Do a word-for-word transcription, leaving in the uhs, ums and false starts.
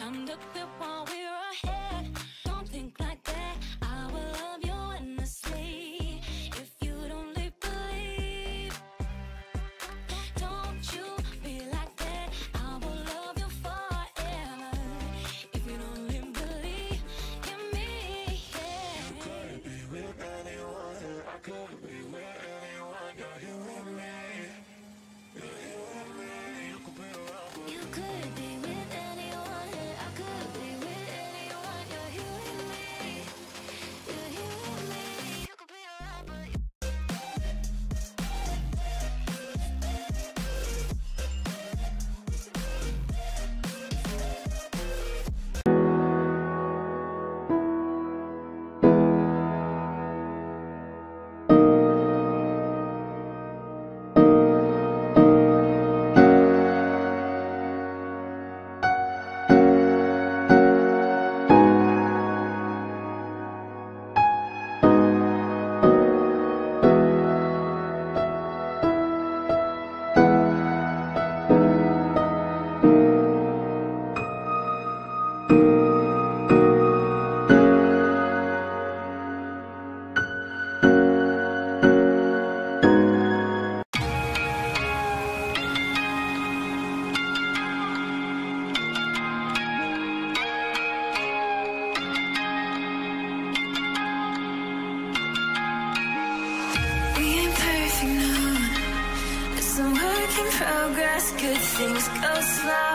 time to quit while we're ahead. Don't think like that, I will love you endlessly if you don't believe. Don't you be like that, I will love you forever if you don't believe in me, yeah. You couldn't be with anyone, I couldn't be with anyone. You're here with me, you're here with me. You could be around with me. You could be with anyone. Progress, good things go slow.